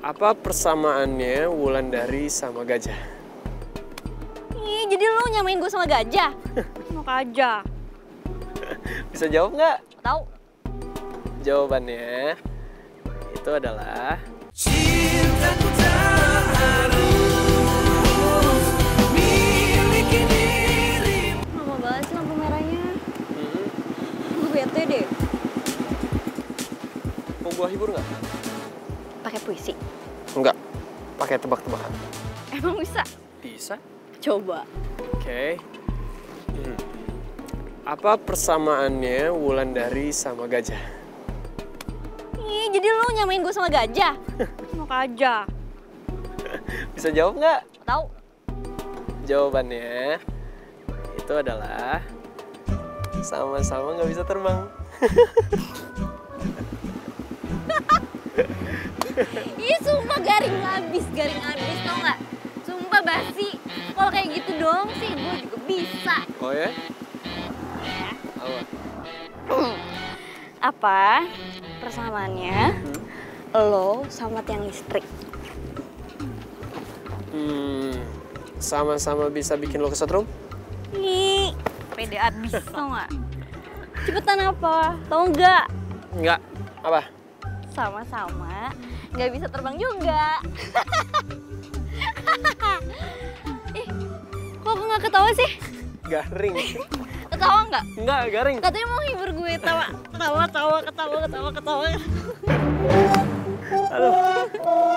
Apa persamaannya Wulandari sama gajah? Ih, jadi lu nyamain gue sama gajah? Mau aja. Bisa jawab nggak? Tahu. Jawabannya itu adalah cintaku tak harus miliki dirimu. Lama banget sih lampu merahnya. Gue bete deh. Mau gua hibur nggak? Pakai puisi? Enggak. Pakai tebak-tebakan. Emang bisa? Bisa. Coba. Oke. Apa persamaannya Wulandari sama gajah? Ih, jadi lu nyamain gue sama gajah? Mau aja. Bisa jawab nggak? Tahu. Jawabannya itu adalah sama-sama nggak bisa terbang. Iya, sumpah garing abis tau nggak? Sumpah basi. Kalau kayak gitu doang sih gue juga bisa. Oh ya? Apa persamaannya lo sama tiang listrik? Sama-sama bisa bikin lo kesetrum? Nih, pede abis tau nggak? Cepetan apa? Tau nggak? Nggak. Apa? Sama-sama nggak bisa terbang juga. Kok gue nggak ketawa sih? Garing. Ketawa nggak? Nggak, garing. Katanya mau hibur gue, ketawa. Ketawa.